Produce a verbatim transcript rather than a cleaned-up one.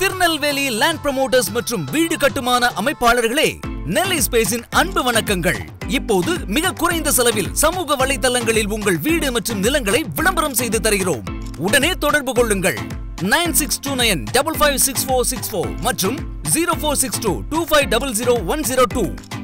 Tirunelveli land promoters மற்றும் வீடு கட்டுமான அமைப்பாளர்களே, நெல்லை ஸ்பேஸின் அன்பு வணக்கங்கள். இப்போது மிக குறைந்த செலவில் சமூக வலைதளங்களில் உங்கள் வீடு மற்றும் நிலங்களை விளம்பரம் செய்து தருகிறோம். உடனே தொடர்பு கொள்ளுங்கள். Nine six two nine double five six four six four மற்றும் zero four six two two five double zero one zero two.